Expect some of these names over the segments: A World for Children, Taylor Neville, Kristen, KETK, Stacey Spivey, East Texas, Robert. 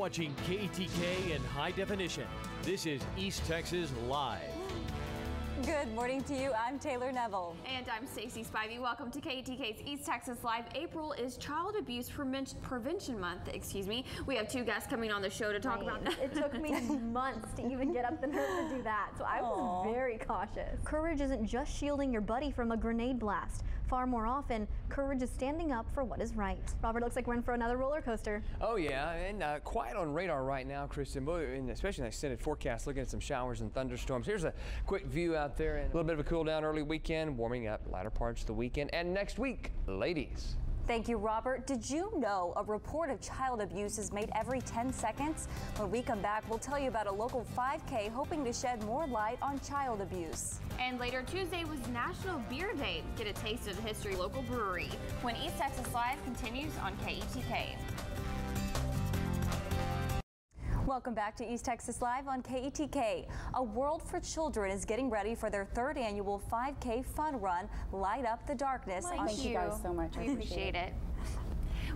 watching KETK in high definition. This is East Texas Live. Good morning to you. I'm Taylor Neville. And I'm Stacey Spivey. Welcome to KETK's East Texas Live. April is Child Abuse Prevention Month. We have two guests coming on the show to talk about that. It took me months to even get up the nerve to do that, so I was very cautious. Courage isn't just shielding your buddy from a grenade blast. Far more often, courage is standing up for what is right. Robert, looks like we're in for another roller coaster. Oh yeah, and quiet on radar right now, Kristen, and especially in the extended forecast, looking at some showers and thunderstorms. Here's a quick view out there. A little bit of a cool down early weekend, warming up latter parts of the weekend and next week, ladies. Thank you, Robert. Did you know a report of child abuse is made every 10 seconds? When we come back, we'll tell you about a local 5K hoping to shed more light on child abuse. And later Tuesday was National Beer Day. Get a taste of the history of a local brewery when East Texas Live continues on KETK. Welcome back to East Texas Live on KETK. A World for Children is getting ready for their third annual 5K fun run, Light Up the Darkness. Thank you guys so much. We appreciate it.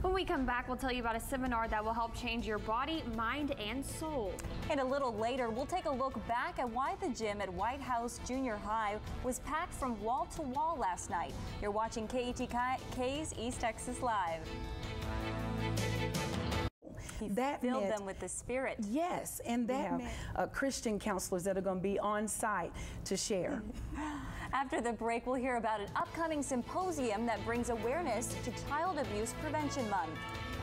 When we come back, we'll tell you about a seminar that will help change your body, mind, and soul. And a little later, we'll take a look back at why the gym at White House Junior High was packed from wall to wall last night. You're watching KETK's East Texas Live. That filled them with the Spirit. Yes, and that meant Christian counselors that are going to be on site to share. After the break, we'll hear about an upcoming symposium that brings awareness to Child Abuse Prevention Month.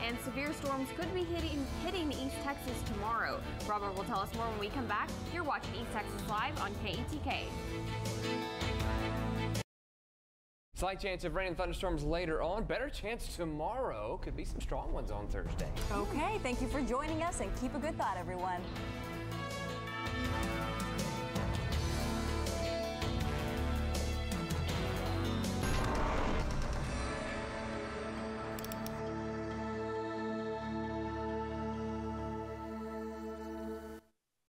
And severe storms could be hitting East Texas tomorrow. Robert will tell us more when we come back. You're watching East Texas Live on KETK. Slight chance of rain and thunderstorms later on. Better chance tomorrow. Could be some strong ones on Thursday. Okay, thank you for joining us and keep a good thought, everyone.